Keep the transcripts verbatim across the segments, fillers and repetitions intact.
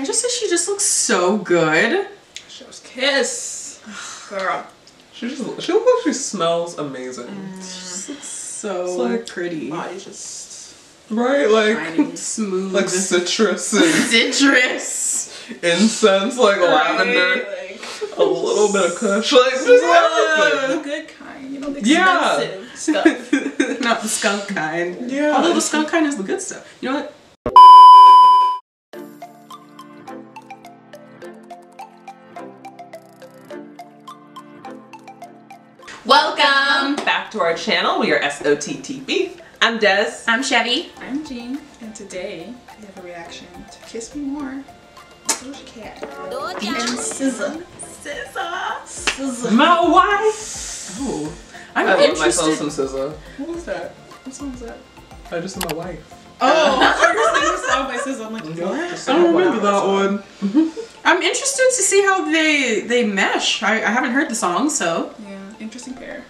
I just think she just looks so good. She was Kiss. Girl. She just she looks like she smells amazing. Mm. She just looks so it's like, pretty. Body's just right, like shiny. Smooth. Like citrus and citrus. Incense, like right. Lavender. Like, a little bit of kush. Like just the good kind, you know, the expensive yeah. stuff. Not the skunk kind. Yeah. Although the skunk kind is the good stuff. You know what? Welcome back to our channel. We are S O T T B. I'm Des. I'm Chevy. I'm Jean. And today we have a reaction to Kiss Me More. Doja Cat. Doja. And S Z A. S Z A. S Z A. My wife. Oh, I'm I love myself some S Z A. What was that? What song was that? I just said my wife. Oh, I just sang a song by S Z A. I'm like, no, what? I don't remember that one. one. I'm interested to see how they they mesh. I, I haven't heard the song, so. Yeah. Interesting pair.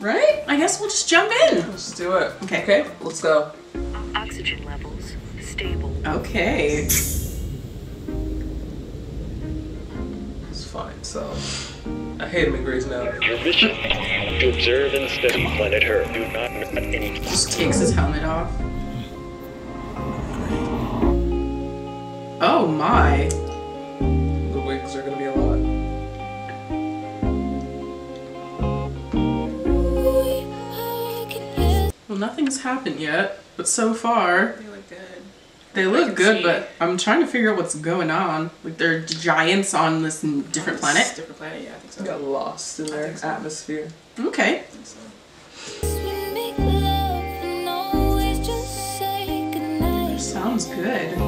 Right? I guess we'll just jump in. Let's just do it. Okay. Okay, let's go. Oxygen levels stable. Okay. It's fine, so. I hate him in Grey's Anatomy. Your mission is to observe and study Planet Her. Do not let any. Just takes his helmet off. Oh my. The wigs are gonna be a lot. Well, nothing's happened yet, but so far they look good. They look good, see. But I'm trying to figure out what's going on. Like they're giants on this different planet. This different planet, yeah, I think so. They got lost in their so. atmosphere. Okay. I think so. That sounds good.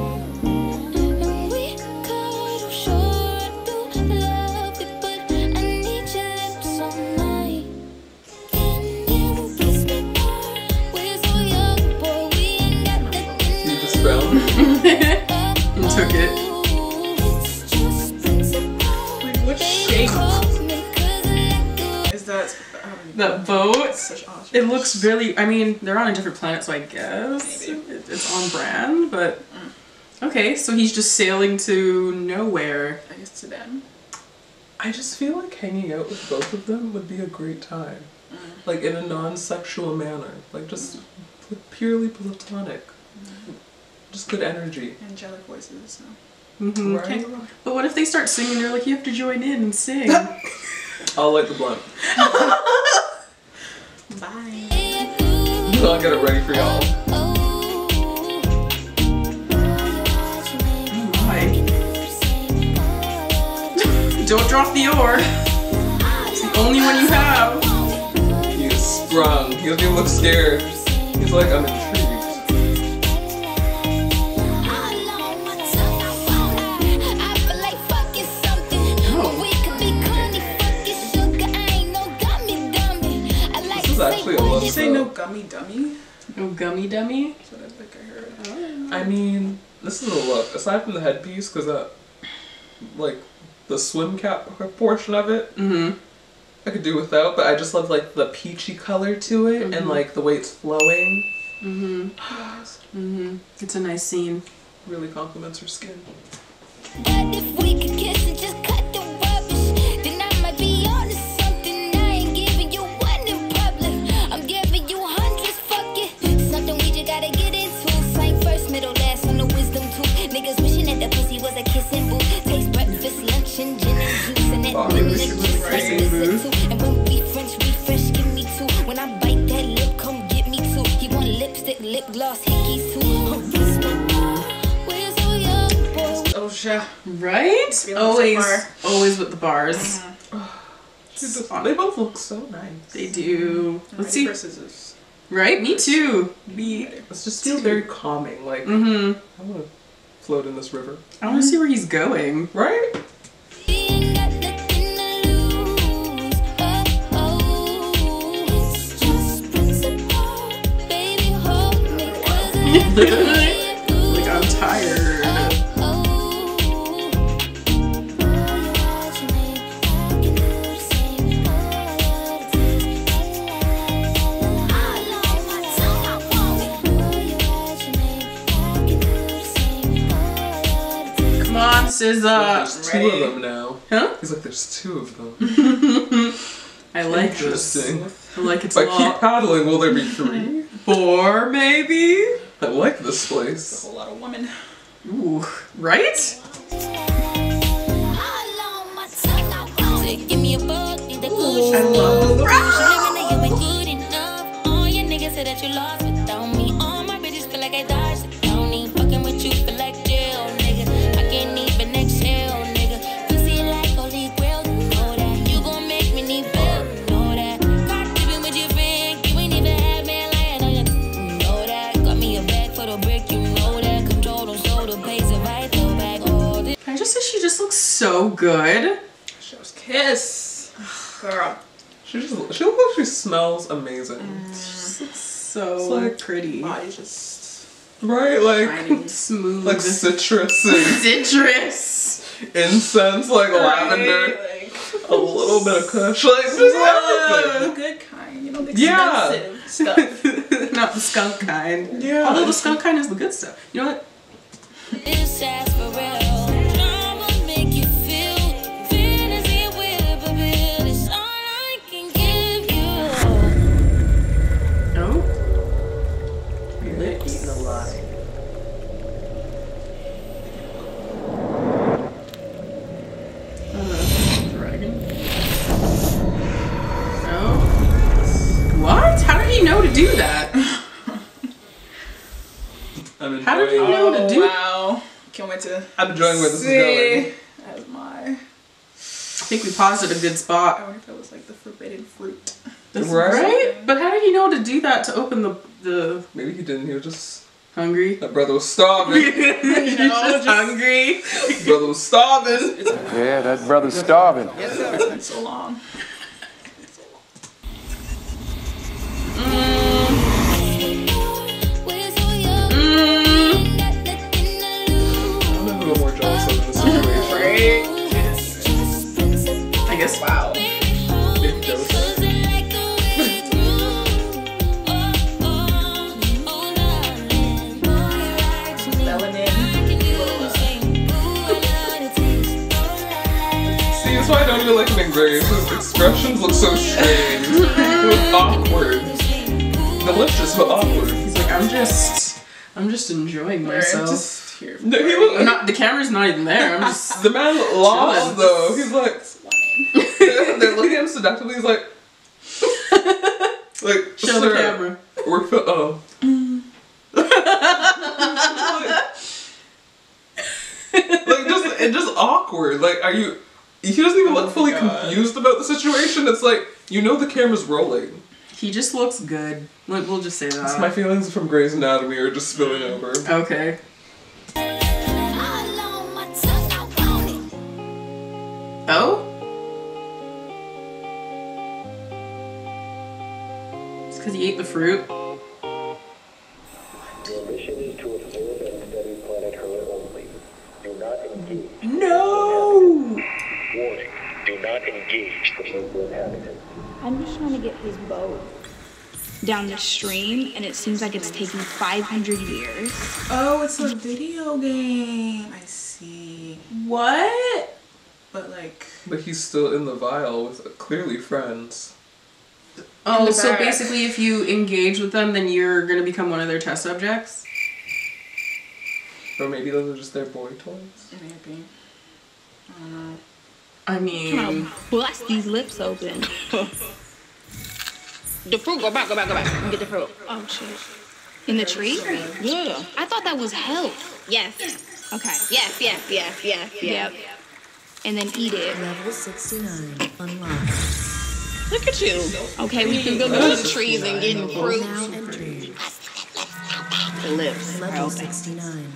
Took it. Like, what shape? Is that um, that boat? Such it looks really. I mean, they're on a different planet, so I guess it, it's on brand. But mm. okay, so he's just sailing to nowhere. I guess to them. I just feel like hanging out with both of them would be a great time, mm. like in a non-sexual manner, like just mm. purely platonic. Mm. Just good energy. Angelic voices. So. Mm-hmm. Right? Okay. But what if they start singing? They're like, you have to join in and sing. I'll light the blunt. Bye. So I'll get it ready for y'all. Oh my. Don't drop the oar. It's the only one you have. He's sprung. He doesn't even look scared. He's like, I'm intrigued. Did you say no gummy dummy? No gummy dummy? That's what I think I heard. Oh. I mean, this is a look. Aside from the headpiece, because that, like, the swim cap portion of it, mm-hmm. I could do without, but I just love, like, the peachy color to it, mm-hmm. and, like, the way it's flowing. Mm-hmm. mm-hmm. It's a nice scene. Really compliments her skin. But if we could kiss and just cut the rubbish, then I might be on the right? Always, so always with the bars. Yeah. Dude, they both look so nice. They do. I'm Let's see. Scissors. Right? Me too. Me. It's just feels very calming. Like mm-hmm. I want to float in this river. I want to mm-hmm. see where he's going. Right? Like I'm tired. S Z A. There's two of them now. Huh? He's like, there's two of them. I like Interesting. This. I like it's If I keep paddling, will there be three? Four, maybe? I like this place. That's a lot of women. Ooh, right? Ooh. I love the right. She just looks so good. She was Kiss. Girl. She just she looks like she smells amazing. Mm. She just looks so it's like, pretty. Body's just right, like shining, smooth, like citrus, citrus, incense, like right, lavender, like, a little bit of kush, like just everything. The good kind, you know, the expensive yeah. stuff. Not the skunk kind. Yeah. Although the skunk kind is the good stuff. You know what? It's sarsaparilla. Do that. I'm How did you know oh, to do? Wow! Can't wait to. I'm enjoying where this is going. That's my. I think we paused at a good spot. I wonder if that was like the forbidden fruit. That's right? right? But how did he know to do that to open the the? Maybe he didn't. He was just hungry. That brother was starving. He's just, just hungry. Brother was starving. Yeah, that brother's starving. Yes, it's been so long. I guess, wow. Big dose. Melanin. See, that's why I don't really like him in Grey's. His expressions look so strange. It was awkward. The lips just were awkward. He's like, I'm just, I'm just enjoying myself. Just Here. No, he was, not, the camera's not even there. I'm just the man lost though. He's like, they're, they're looking at him seductively. He's like, like show the camera. We're oh. Mm. like, like just it just awkward. Like, are you? He doesn't even oh look fully God. confused about the situation. It's like you know the camera's rolling. He just looks good. Like we'll just say that. It's my feelings from Grey's Anatomy are just spilling over. Okay. Oh? It's because he ate the fruit. Your mission is to observe and study Planet Her only. Do not engage. No! Warning, do not engage the local inhabitants. I'm just trying to get his boat down the stream, and it seems like it's taking five hundred years. Oh, it's a video game. I see. What? But like, but he's still in the vial with uh, clearly friends. Oh, so back. basically, if you engage with them, then you're gonna become one of their test subjects. Or maybe those are just their boy toys. Maybe. I don't know. I mean, come on, blast these lips open. The fruit, go back, go back, go back, and get the fruit. Oh shit! In the tree? Yeah. I thought that was health. Yes. Okay. Yes, yes, yes, yes, yes. Yep. And then eat it. Level sixty-nine unlocked. Look at you. Okay, we can go to the trees and get fruit. The lips. Level sixty-nine.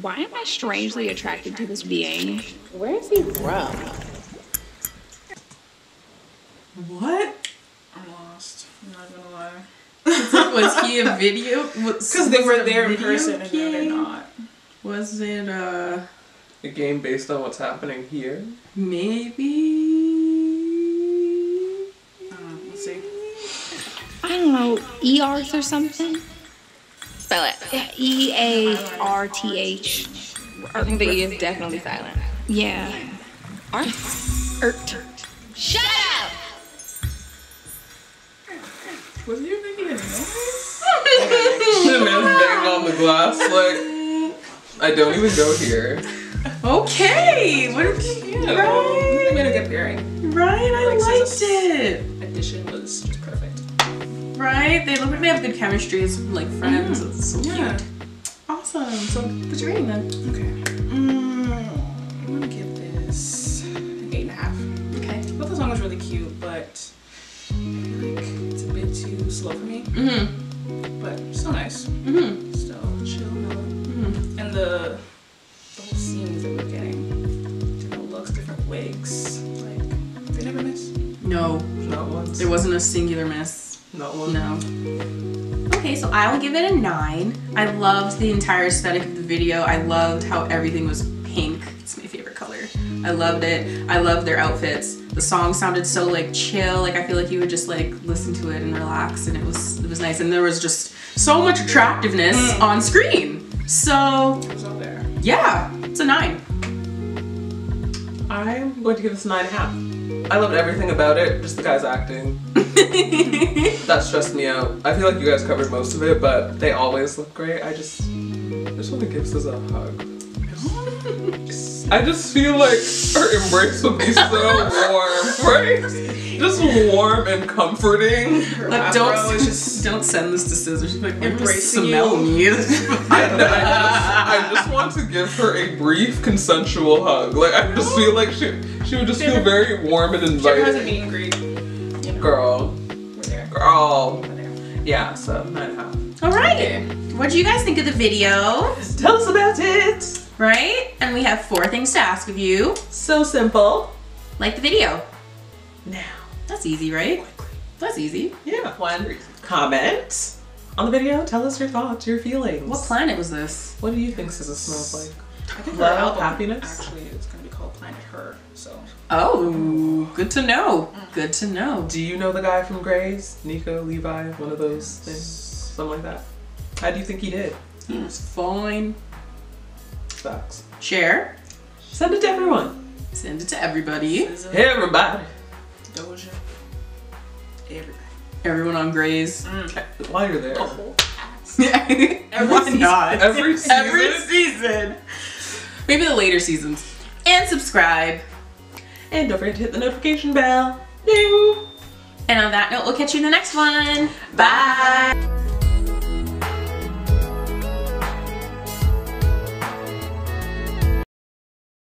Why am I strangely attracted to this being? Where is he from? What? I'm lost. I'm not gonna lie. Was he a video? Because they were there in person and now they're not. Was it uh a game based on what's happening here? Maybe. I don't know. Let's see. I don't know. E-arth or something? Spell it. E A R T H. I think the E is definitely silent. Yeah. Art. Ert. Shut up! Was you making a noise? The man's banging on the glass like, I don't even go here. Okay, what did you do? Right. I made a good pairing. Right, I like, liked it. Addition was just perfect. Right, they look like they have good chemistry as like friends. Mm, it's so yeah. cute. Awesome. So what's your rating then? Okay. Mm, I'm gonna give this an eight and a half. Okay. I thought the song was really cute, but I feel like it's a bit too slow for me. Mm-hmm. But still nice. Mm-hmm. Still chill. Mm-hmm. And the the whole scenes that we're getting, different looks, different wigs, like they never miss. No. Not once. There wasn't a singular miss. Not one. No. Okay, so I will give it a nine. I loved the entire aesthetic of the video. I loved how everything was pink. It's my favorite color. I loved it. I loved their outfits. The song sounded so like chill. Like I feel like you would just like listen to it and relax, and it was it was nice. And there was just so much attractiveness mm. on screen. So. It was all there. Yeah, it's a nine. I'm going to give this nine and a half. I loved everything about it, just the guys acting. That stressed me out. I feel like you guys covered most of it, but they always look great. I just, I just want to give S Z A a hug. I just feel like her embrace would be so warm, right? Just warm and comforting. Her like, don't is just don't send this to Scissors. She's like embracing smell you. Me. I, know, I, just, I just want to give her a brief consensual hug. Like I just feel like she she would just feel very warm and inviting. She has a meet and greet. You know. Girl, we're there. Girl, we're there. Yeah. So nine and a half. All right. Okay. What do you guys think of the video? Just tell us about it. Right. And we have four things to ask of you. So simple. Like the video. Now. That's easy, right? That's easy. Yeah. One, comment on the video. Tell us your thoughts, your feelings. What planet was this? What do you think S Z A smells like? I think Love, her album, happiness. Actually, it's going to be called Planet Her. So. Oh, good to know. Good to know. Do you know the guy from Grey's? Nico, Levi, one of those things, something like that. How do you think he did? He was fine. Facts. Share. Send it to everyone. Send it to everybody. Hey, everybody. Doja. Everybody. Everyone on Grey's. Mm. While you're there. The whole ass. Every season. Not? Every season. Every season. Maybe the later seasons. And subscribe. And don't forget to hit the notification bell. Ding. And on that note, we'll catch you in the next one. Bye. Bye.